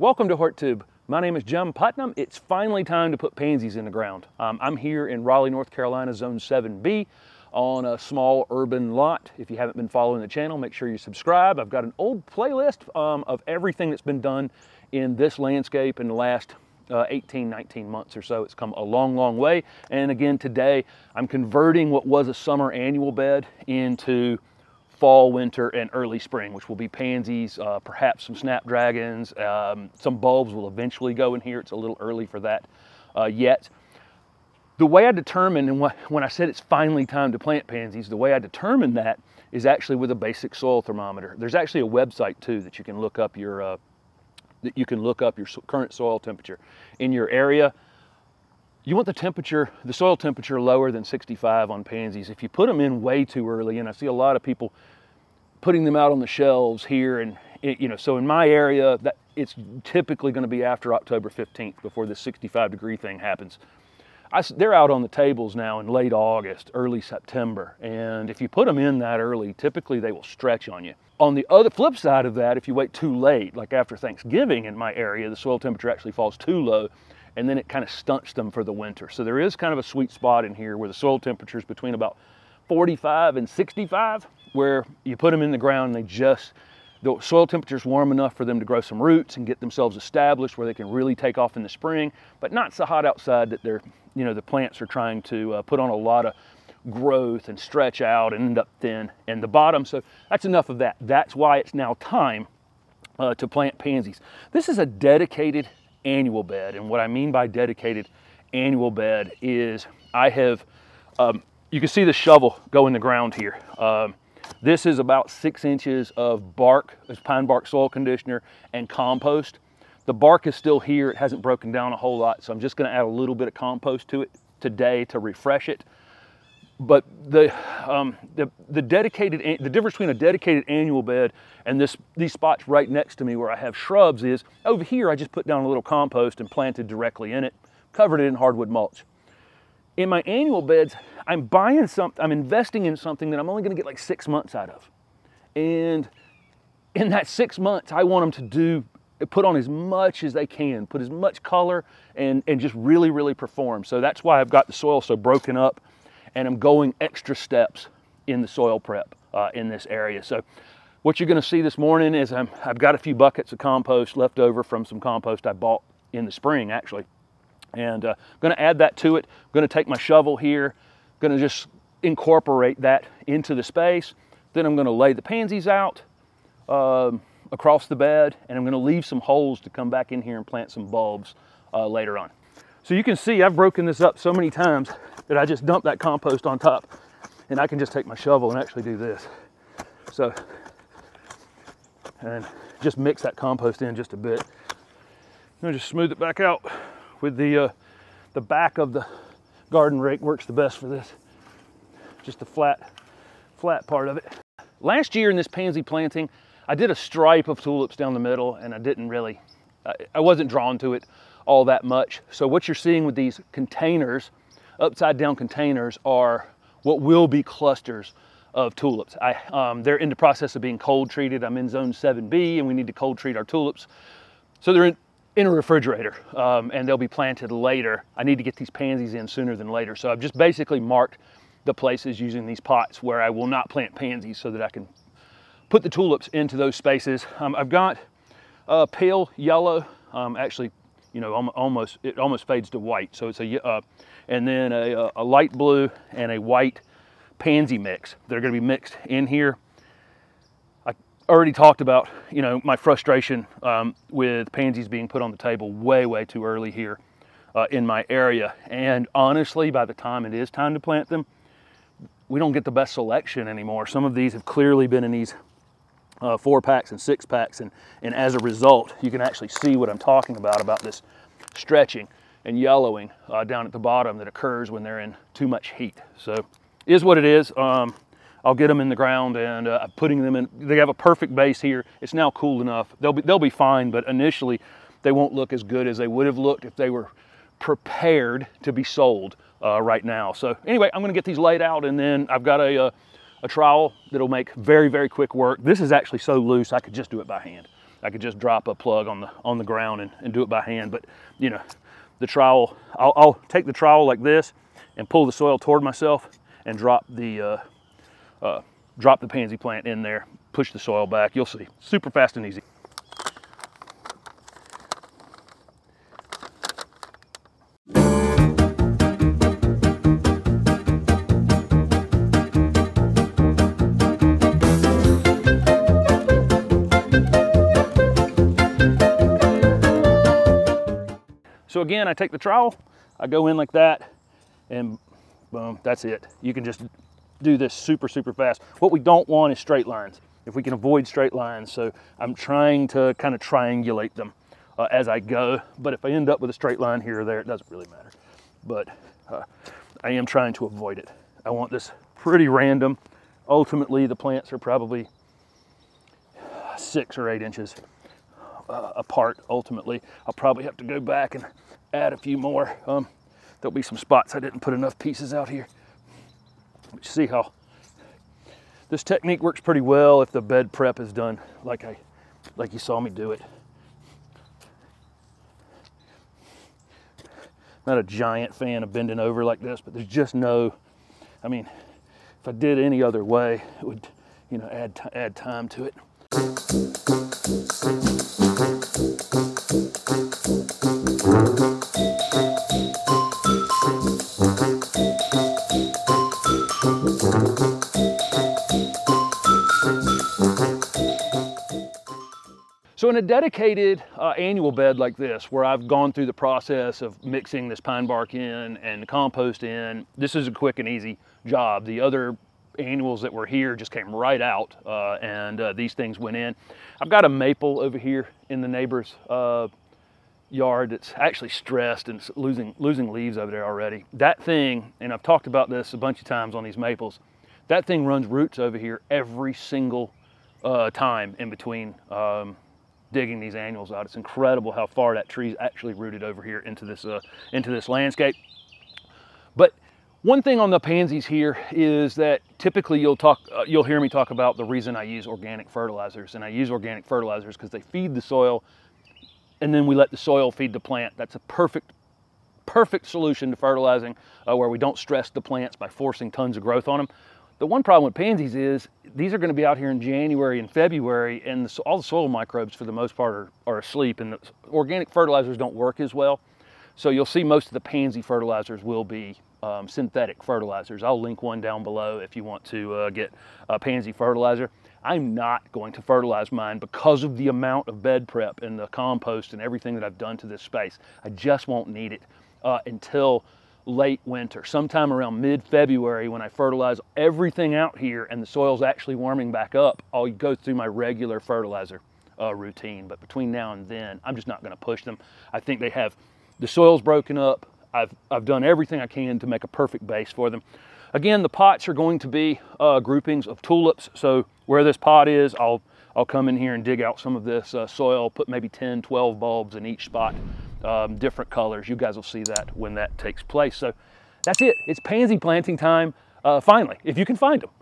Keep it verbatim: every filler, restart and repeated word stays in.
Welcome to Hort Tube. My name is Jim Putnam. It's finally time to put pansies in the ground. Um, I'm here in Raleigh, North Carolina, Zone seven B on a small urban lot. If you haven't been following the channel, make sure you subscribe. I've got an old playlist um, of everything that's been done in this landscape in the last uh, eighteen, nineteen months or so. It's come a long, long way. And again, today I'm converting what was a summer annual bed into fall, winter, and early spring, which will be pansies, uh, perhaps some snapdragons, um, some bulbs will eventually go in here. It's a little early for that uh, yet. The way I determined, and when I said it's finally time to plant pansies, the way I determined that is actually with a basic soil thermometer. There's actually a website too that you can look up your uh, that you can look up your current soil temperature in your area. You want the temperature, the soil temperature lower than sixty-five on pansies. If you put them in way too early, and I see a lot of people putting them out on the shelves here, and it, you know, so in my area, that it's typically going to be after October fifteenth before this sixty-five degree thing happens. I, they're out on the tables now in late August, early September, and if you put them in that early, typically they will stretch on you. On the other flip side of that, if you wait too late, like after Thanksgiving in my area, the soil temperature actually falls too low, and then it kind of stunts them for the winter. So there is kind of a sweet spot in here where the soil temperature is between about forty-five and sixty-five, where you put them in the ground and they just, the soil temperature is warm enough for them to grow some roots and get themselves established where they can really take off in the spring, but not so hot outside that they're, you know, the plants are trying to uh, put on a lot of growth and stretch out and end up thin in the bottom. So that's enough of that. That's why it's now time uh, to plant pansies. This is a dedicated annual bed, and what I mean by dedicated annual bed is I have um, you can see the shovel go in the ground here. Um, this is about six inches of bark. It's pine bark soil conditioner and compost. The bark is still here, it hasn't broken down a whole lot, so I'm just going to add a little bit of compost to it today to refresh it. But the um, the, the dedicated the difference between a dedicated annual bed and this these spots right next to me where I have shrubs is over here I just put down a little compost and planted directly in it, covered it in hardwood mulch. In my annual beds, I'm buying something, I'm investing in something that I'm only going to get like six months out of, and in that six months I want them to do put on as much as they can, put as much color and and just really really perform. So that's why I've got the soil so broken up. And I'm going extra steps in the soil prep uh, in this area. So what you're going to see this morning is I'm, I've got a few buckets of compost left over from some compost I bought in the spring, actually. And uh, I'm going to add that to it. I'm going to take my shovel here, going to just incorporate that into the space. Then I'm going to lay the pansies out um, across the bed, and I'm going to leave some holes to come back in here and plant some bulbs uh, later on. So you can see I've broken this up so many times that I just dump that compost on top, and I can just take my shovel and actually do this. So, and just mix that compost in just a bit. And just smooth it back out with the, uh, the back of the garden rake works the best for this. Just the flat, flat part of it. Last year in this pansy planting, I did a stripe of tulips down the middle, and I didn't really, I, I wasn't drawn to it all that much. So what you're seeing with these containers, upside down containers, are what will be clusters of tulips. I, um, they're in the process of being cold treated. I'm in Zone seven B, and we need to cold treat our tulips. So they're in, in a refrigerator, um, and they'll be planted later. I need to get these pansies in sooner than later. So I've just basically marked the places using these pots where I will not plant pansies so that I can put the tulips into those spaces. Um, I've got uh, pale yellow, um, actually, you know, almost it almost fades to white. So it's a uh, and then a, a light blue and a white pansy mix. They're going to be mixed in here. I already talked about, you know, my frustration um, with pansies being put on the table way way too early here uh, in my area. And honestly, by the time it is time to plant them, we don't get the best selection anymore. Some of these have clearly been in these Uh, four packs and six packs, and and as a result you can actually see what I'm talking about about this stretching and yellowing uh, down at the bottom that occurs when they're in too much heat. So it is what it is. um, I'll get them in the ground, and uh, I'm putting them in. They have a perfect base here. It's now cool enough, they'll be they'll be fine, but initially they won't look as good as they would have looked if they were prepared to be sold uh, right now. So anyway, I'm gonna get these laid out, and then I've got a uh, a trowel that'll make very, very quick work. This is actually so loose, I could just do it by hand. I could just drop a plug on the on the ground and, and do it by hand. But you know, the trowel, I'll, I'll take the trowel like this and pull the soil toward myself and drop the uh, uh, drop the pansy plant in there, push the soil back. You'll see, super fast and easy. So again, I take the trowel, I go in like that, and boom, that's it. You can just do this super, super fast. What we don't want is straight lines, if we can avoid straight lines. So I'm trying to kind of triangulate them uh, as I go, but if I end up with a straight line here or there, it doesn't really matter. But uh, I am trying to avoid it. I want this pretty random. Ultimately, the plants are probably six or eight inches Uh, apart. Ultimately, I'll probably have to go back and add a few more. Um, there'll be some spots I didn't put enough pieces out here. But you see how this technique works pretty well if the bed prep is done like I, like you saw me do it. Not a giant fan of bending over like this, but there's just no. I mean, if I did any other way, it would, you know, add add time to it. So in a dedicated uh, annual bed like this, where I've gone through the process of mixing this pine bark in and the compost in, this is a quick and easy job. The other annuals that were here just came right out, uh, and uh, these things went in. I've got a maple over here in the neighbor's uh, yard that's actually stressed and it's losing, losing leaves over there already. That thing, and I've talked about this a bunch of times on these maples, that thing runs roots over here every single uh, time in between um, digging these annuals out. It's incredible how far that tree's actually rooted over here into this, uh, into this landscape. But one thing on the pansies here is that typically you'll talk, uh, you'll hear me talk about the reason I use organic fertilizers, and I use organic fertilizers because they feed the soil, and then we let the soil feed the plant. That's a perfect, perfect solution to fertilizing, uh, where we don't stress the plants by forcing tons of growth on them. The one problem with pansies is these are going to be out here in January and February, and the, all the soil microbes for the most part are, are asleep, and the organic fertilizers don't work as well. So you'll see most of the pansy fertilizers will be Um, synthetic fertilizers. I'll link one down below if you want to uh, get a pansy fertilizer. I'm not going to fertilize mine because of the amount of bed prep and the compost and everything that I've done to this space. I just won't need it uh, until late winter, sometime around mid-February, when I fertilize everything out here and the soil's actually warming back up. I'll go through my regular fertilizer uh, routine, but between now and then, I'm just not going to push them. I think they have, the soil's broken up. I've, I've done everything I can to make a perfect base for them. Again, the pots are going to be uh, groupings of tulips. So where this pot is, I'll, I'll come in here and dig out some of this uh, soil, put maybe ten, twelve bulbs in each spot, um, different colors. You guys will see that when that takes place. So that's it. It's pansy planting time, uh, finally, if you can find them.